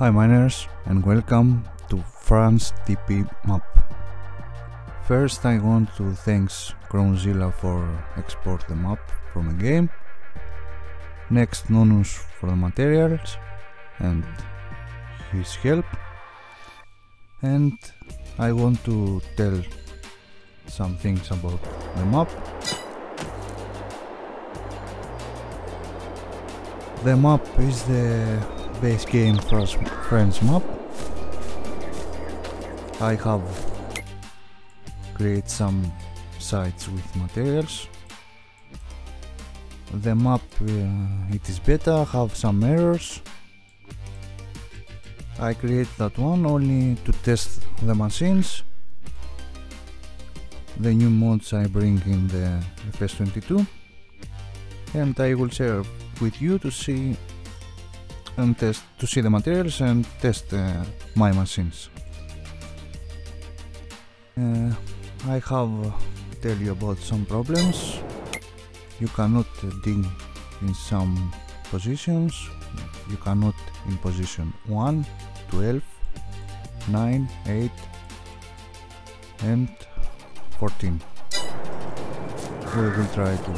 Hi miners, and welcome to Farm's TP Map. First I want to thank Crownzilla for export the map from a game. Next Nonnus for the materials and his help. And I want to tell some things about the map. The map is the base game French map. I have created some sites with materials. The map it is beta, have some errors. I create that one only to test the machines. The new mods I bring in the FS22, and I will share with you to see and test, to see the materials and test my machines. I have tell you about some problems. You cannot dig in some positions. You cannot in position 1, 12, 9, 8 and 14. We will try to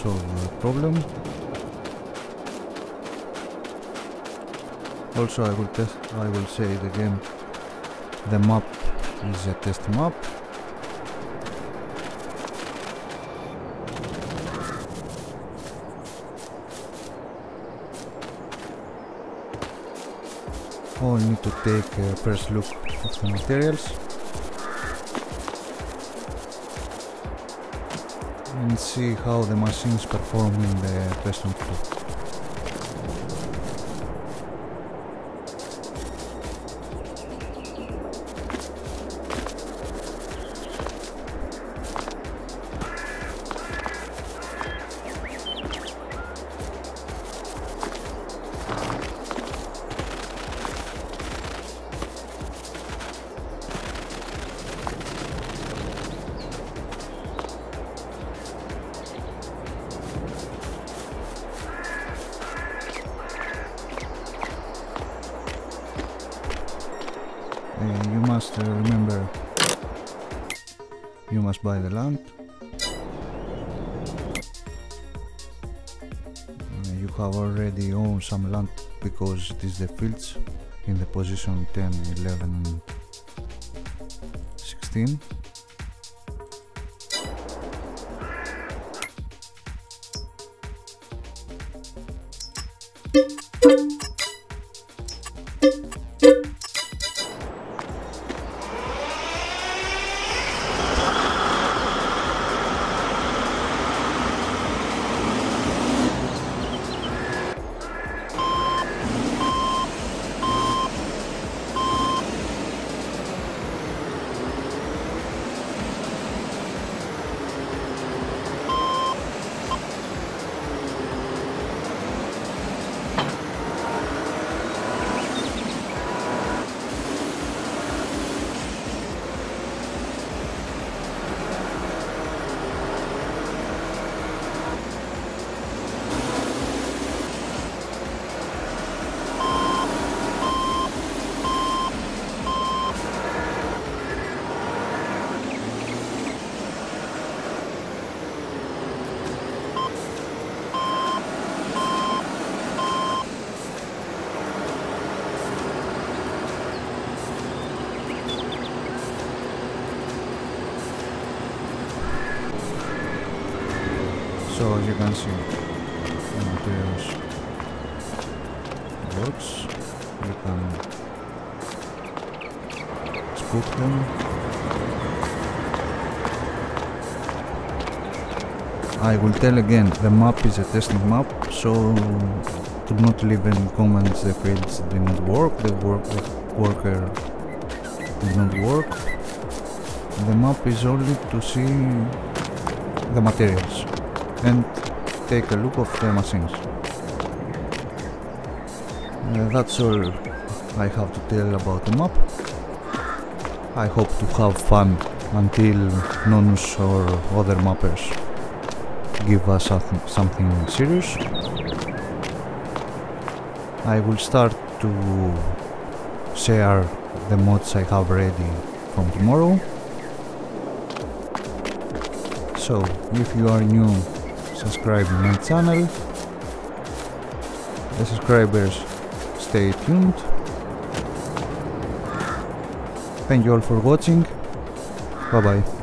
solve the problem. Also, I will say it again, the map is a test map. Only to take a first look at the materials and see how the machines perform in the question 2. You must remember, you must buy the land. You have already owned some land because it is the fields in the position 10, 11, 16. So you can see the materials works, you can scoop them. I will tell again, the map is a testing map, so do not leave any comments the fields did not work, the worker did not work. The map is only to see the materials and take a look of the machines. That's all I have to tell about the map. I hope to have fun until Nonnus or other mappers give us something serious. I will start to share the mods I have ready from tomorrow. So if you are new, subscribe to my channel. The subscribers, stay tuned. Thank you all for watching. Bye bye.